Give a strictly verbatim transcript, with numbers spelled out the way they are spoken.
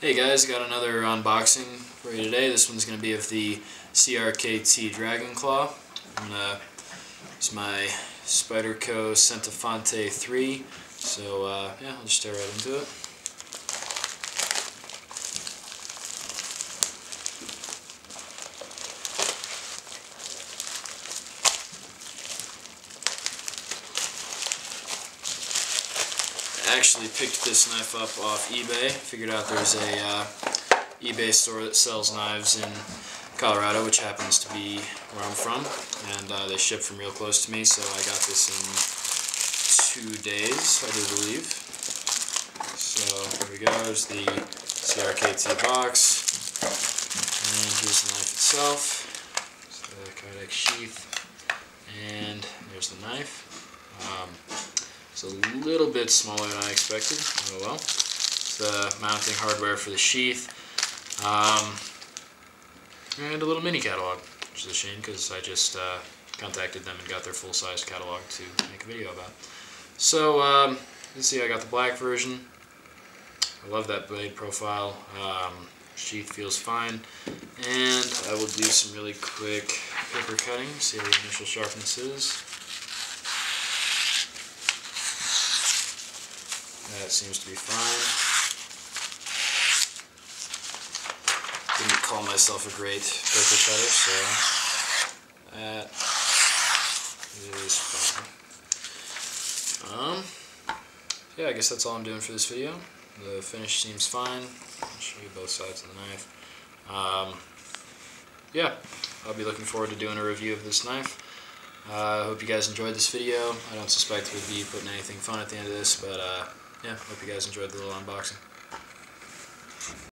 Hey guys, got another unboxing for you today. This one's going to be of the C R K T Dragon Claw. Gonna, it's my Spyderco Sentafonte three, so uh, yeah, I'll just stare right into it. I actually picked this knife up off eBay. Figured out there's a uh, eBay store that sells knives in Colorado, which happens to be where I'm from, and uh, they ship from real close to me, so I got this in two days, I do believe. So here we go, there's the C R K T box, and here's the knife itself, it's the Kydex sheath, and there's the knife. Um, It's a little bit smaller than I expected. Oh well. It's the mounting hardware for the sheath, um, and a little mini catalog, which is a shame because I just uh, contacted them and got their full-size catalog to make a video about. So um, you can see I got the black version. I love that blade profile. Um, sheath feels fine, and I will do some really quick paper cutting. See what the initial sharpness is. That seems to be fine. Didn't call myself a great paper cutter, so that is fine. Um, yeah, I guess that's all I'm doing for this video. The finish seems fine. I'll show you both sides of the knife. Um, yeah, I'll be looking forward to doing a review of this knife. I uh, hope you guys enjoyed this video. I don't suspect we'll be putting anything fun at the end of this, but uh, yeah, hope you guys enjoyed the little unboxing.